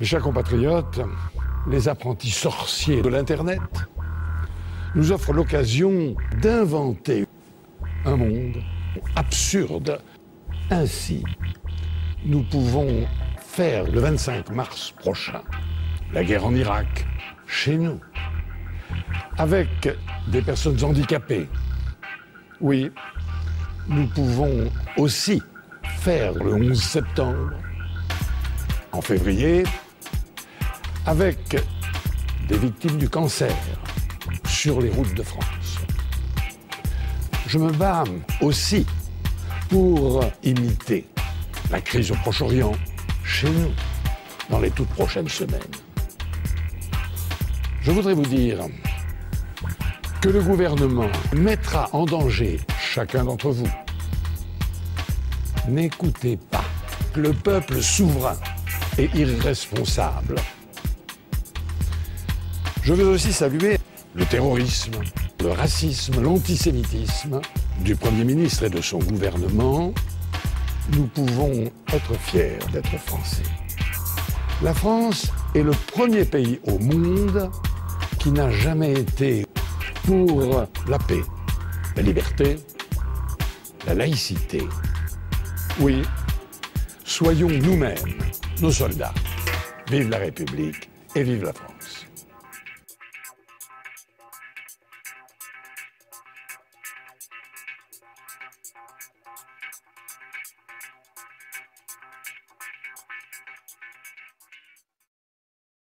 Mes chers compatriotes, les apprentis sorciers de l'Internet nous offrent l'occasion d'inventer un monde absurde. Ainsi, nous pouvons faire le 25 mars prochain la guerre en Irak, chez nous, avec des personnes handicapées. Oui, nous pouvons aussi faire le 11 septembre, en février, avec des victimes du cancer sur les routes de France. Je me bats aussi pour imiter la crise au Proche-Orient chez nous dans les toutes prochaines semaines. Je voudrais vous dire que le gouvernement mettra en danger chacun d'entre vous. N'écoutez pas le peuple souverain et irresponsable. Je veux aussi saluer le terrorisme, le racisme, l'antisémitisme du Premier ministre et de son gouvernement. Nous pouvons être fiers d'être français. La France est le premier pays au monde qui n'a jamais été pour la paix, la liberté, la laïcité. Oui, soyons nous-mêmes, nos soldats. Vive la République et vive la France.